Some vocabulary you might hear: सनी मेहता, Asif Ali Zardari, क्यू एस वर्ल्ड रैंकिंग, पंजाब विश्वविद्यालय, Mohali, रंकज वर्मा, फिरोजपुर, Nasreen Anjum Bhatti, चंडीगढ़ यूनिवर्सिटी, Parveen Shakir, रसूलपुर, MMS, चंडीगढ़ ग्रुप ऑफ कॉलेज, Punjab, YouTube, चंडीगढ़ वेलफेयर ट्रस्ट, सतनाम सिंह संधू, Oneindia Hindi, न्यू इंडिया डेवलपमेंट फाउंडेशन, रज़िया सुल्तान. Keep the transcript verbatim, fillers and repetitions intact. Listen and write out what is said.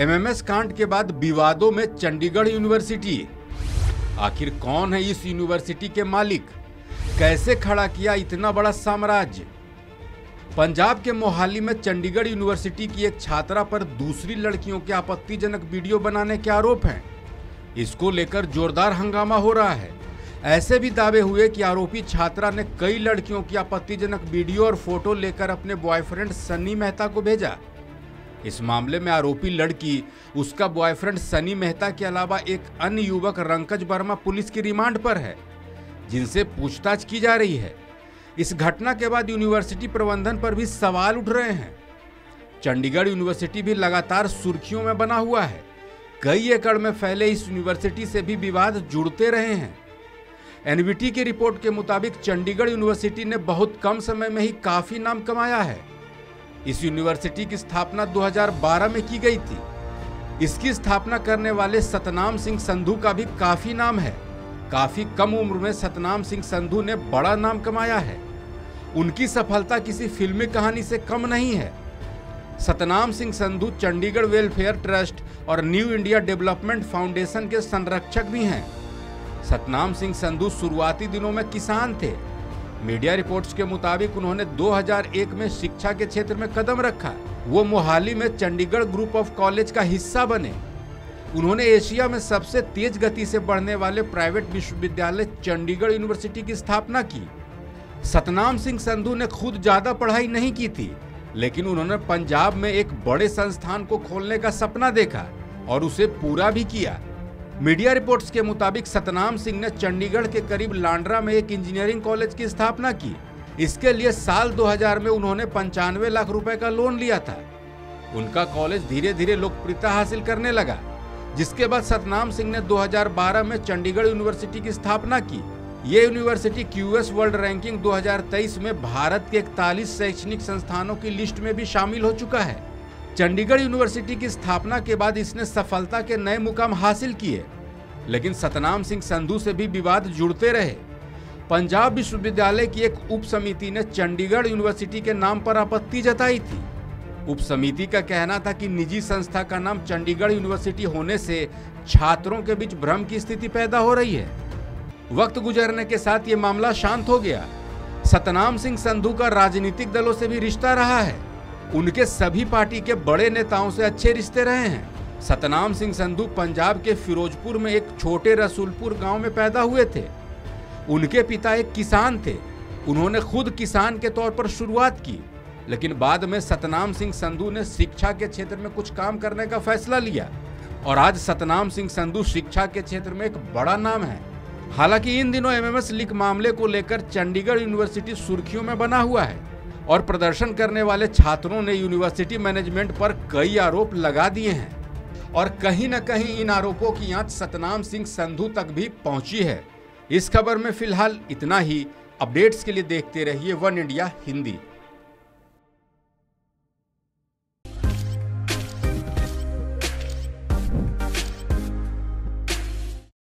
MMS कांड के बाद विवादों में चंडीगढ़ यूनिवर्सिटी, आखिर कौन है इस यूनिवर्सिटी के मालिक, कैसे खड़ा किया इतना बड़ा साम्राज्य। पंजाब के मोहाली में चंडीगढ़ यूनिवर्सिटी की एक छात्रा पर दूसरी लड़कियों के आपत्तिजनक वीडियो बनाने के आरोप हैं। इसको लेकर जोरदार हंगामा हो रहा है। ऐसे भी दावे हुए कि आरोपी छात्रा ने कई लड़कियों की आपत्तिजनक वीडियो और फोटो लेकर अपने बॉयफ्रेंड सनी मेहता को भेजा। इस मामले में आरोपी लड़की, उसका बॉयफ्रेंड सनी मेहता के अलावा एक अन्य युवक रंकज वर्मा पुलिस की रिमांड पर है, जिनसे पूछताछ की जा रही है। इस घटना के बाद यूनिवर्सिटी प्रबंधन पर भी सवाल उठ रहे हैं। चंडीगढ़ यूनिवर्सिटी भी लगातार सुर्खियों में बना हुआ है। कई एकड़ में फैले इस यूनिवर्सिटी से भी विवाद जुड़ते रहे हैं। एनवीटी की रिपोर्ट के मुताबिक चंडीगढ़ यूनिवर्सिटी ने बहुत कम समय में ही काफी नाम कमाया है। इस यूनिवर्सिटी की स्थापना दो हज़ार बारह में की गई थी। इसकी स्थापना करने वाले सतनाम सिंह संधू का भी काफी नाम है। काफी कम उम्र में सतनाम सिंह संधू ने बड़ा नाम कमाया है। उनकी सफलता किसी फिल्मी कहानी से कम नहीं है। सतनाम सिंह संधू चंडीगढ़ वेलफेयर ट्रस्ट और न्यू इंडिया डेवलपमेंट फाउंडेशन के संरक्षक भी हैं। सतनाम सिंह संधू शुरुआती दिनों में किसान थे। मीडिया रिपोर्ट्स के मुताबिक उन्होंने दो हज़ार एक में शिक्षा के क्षेत्र में कदम रखा। वो मोहाली में चंडीगढ़ ग्रुप ऑफ कॉलेज का हिस्सा बने। उन्होंने एशिया में सबसे तेज गति से बढ़ने वाले प्राइवेट विश्वविद्यालय चंडीगढ़ यूनिवर्सिटी की स्थापना की। सतनाम सिंह संधू ने खुद ज्यादा पढ़ाई नहीं की थी, लेकिन उन्होंने पंजाब में एक बड़े संस्थान को खोलने का सपना देखा और उसे पूरा भी किया। मीडिया रिपोर्ट्स के मुताबिक सतनाम सिंह ने चंडीगढ़ के करीब लांड्रा में एक इंजीनियरिंग कॉलेज की स्थापना की। इसके लिए साल दो हज़ार में उन्होंने पंचानवे लाख रुपए का लोन लिया था। उनका कॉलेज धीरे धीरे लोकप्रियता हासिल करने लगा, जिसके बाद सतनाम सिंह ने दो हज़ार बारह में चंडीगढ़ यूनिवर्सिटी की स्थापना की। ये university क्यू एस वर्ल्ड रैंकिंग दो हज़ार तेईस में भारत के इकतालीस शैक्षणिक संस्थानों की लिस्ट में भी शामिल हो चुका है। चंडीगढ़ यूनिवर्सिटी की स्थापना के बाद इसने सफलता के नए मुकाम हासिल किए, लेकिन सतनाम सिंह संधू से भी विवाद जुड़ते रहे। पंजाब विश्वविद्यालय की एक उप समिति ने चंडीगढ़ यूनिवर्सिटी के नाम पर आपत्ति जताई थी। उप समिति का कहना था कि निजी संस्था का नाम चंडीगढ़ यूनिवर्सिटी होने से छात्रों के बीच भ्रम की स्थिति पैदा हो रही है। वक्त गुजरने के साथ ये मामला शांत हो गया। सतनाम सिंह संधू का राजनीतिक दलों से भी रिश्ता रहा है। उनके सभी पार्टी के बड़े नेताओं से अच्छे रिश्ते रहे हैं। सतनाम सिंह संधू पंजाब के फिरोजपुर में एक छोटे रसूलपुर गांव में पैदा हुए थे। उनके पिता एक किसान थे। उन्होंने खुद किसान के तौर पर शुरुआत की, लेकिन बाद में सतनाम सिंह संधू ने शिक्षा के क्षेत्र में कुछ काम करने का फैसला लिया और आज सतनाम सिंह संधू शिक्षा के क्षेत्र में एक बड़ा नाम है। हालांकि इन दिनों एमएमएस लीक मामले को लेकर चंडीगढ़ यूनिवर्सिटी सुर्खियों में बना हुआ है और प्रदर्शन करने वाले छात्रों ने यूनिवर्सिटी मैनेजमेंट पर कई आरोप लगा दिए हैं और कहीं न कहीं इन आरोपों की आंच सतनाम सिंह संधू तक भी पहुंची है। इस खबर में फिलहाल इतना ही। अपडेट्स के लिए देखते रहिए वन इंडिया हिंदी।